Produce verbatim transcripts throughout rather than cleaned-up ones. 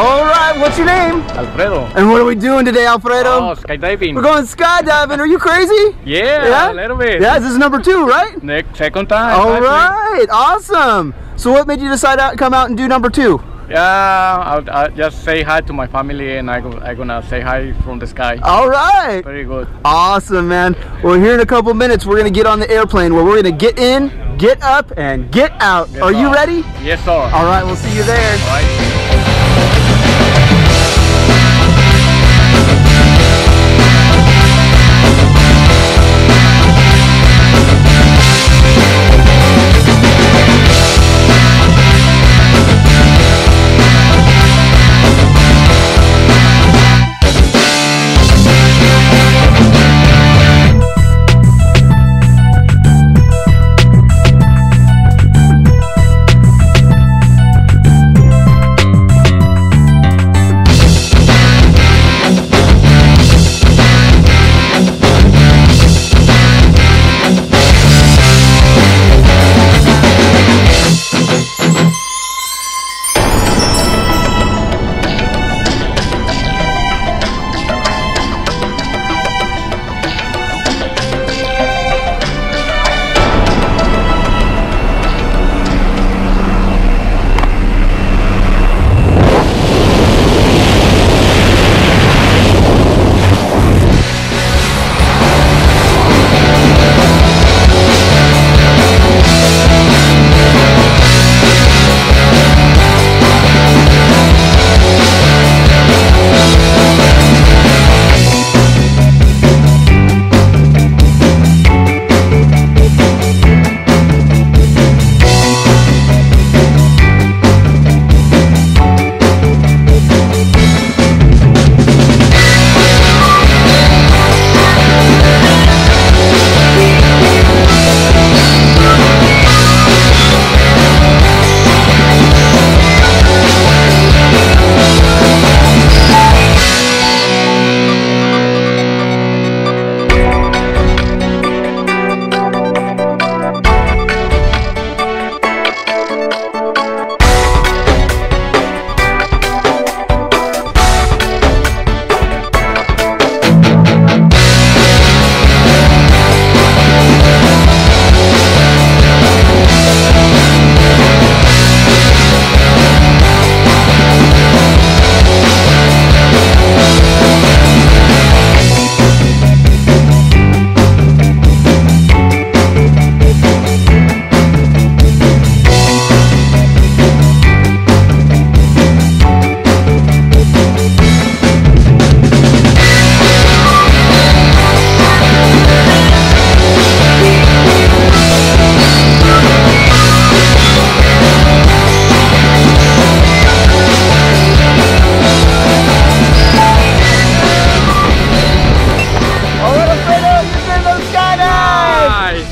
All right, what's your name? Alfredo. And what are we doing today, Alfredo? Oh, skydiving. We're going skydiving. Are you crazy? Yeah, yeah, a little bit. Yeah, this is number two, right? Nick, second time. All right, awesome. So what made you decide to come out and do number two? Yeah, I'll, I'll just say hi to my family, and I go, I'm gonna say hi from the sky. All right. Very good. Awesome, man. Well, here in a couple minutes, we're gonna get on the airplane where we're gonna get in, get up, and get out. Yes, Are sir. you ready? Yes, sir. All right, we'll see you there. All right.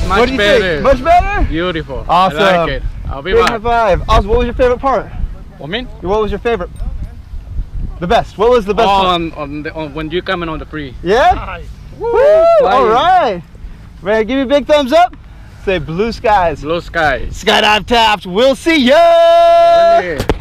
What do you better. think? Much better? Beautiful. Awesome. I like it. I'll be back. High five. Awesome. What was your favorite part? What mean? What was your favorite? The best. What was the best oh, part? On, on the, on, when you coming on the free. Yeah? Nice. Woo! Nice. Alright. Ready? Give me a big thumbs up. Say blue skies. Blue skies. Skydive Taft. We'll see ya! Yeah.